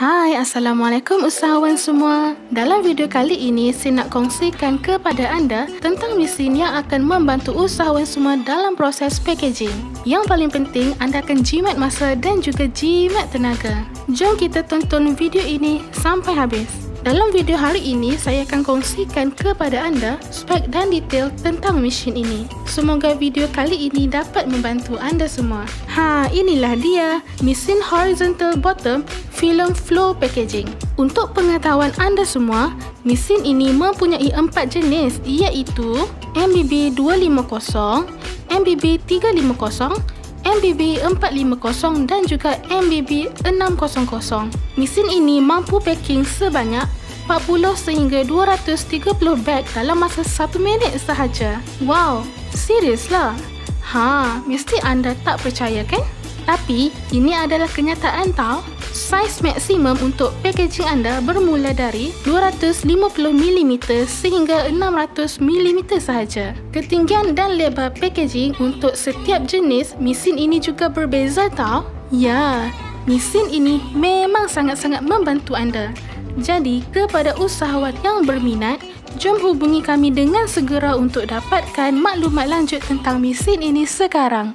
Hai, Assalamualaikum usahawan semua. Dalam video kali ini, saya nak kongsikan kepada anda tentang mesin yang akan membantu usahawan semua dalam proses packaging. Yang paling penting, anda akan jimat masa dan juga jimat tenaga. Jom kita tonton video ini sampai habis. Dalam video hari ini, saya akan kongsikan kepada anda spek dan detail tentang mesin ini. Semoga video kali ini dapat membantu anda semua. Ha, inilah dia, mesin horizontal bottom Film Flow Packaging. Untuk pengetahuan anda semua, mesin ini mempunyai 4 jenis, iaitu MBB250, MBB350, MBB450 dan juga MBB600. Mesin ini mampu packing sebanyak 40 sehingga 230 beg dalam masa 1 minit sahaja. Wow, seriuslah? Ha, mesti anda tak percaya kan? Tapi, ini adalah kenyataan tau. Saiz maksimum untuk packaging anda bermula dari 250 mm sehingga 600 mm sahaja. Ketinggian dan lebar packaging untuk setiap jenis mesin ini juga berbeza tau. Ya, mesin ini memang sangat-sangat membantu anda. Jadi, kepada usahawan yang berminat, jom hubungi kami dengan segera untuk dapatkan maklumat lanjut tentang mesin ini sekarang.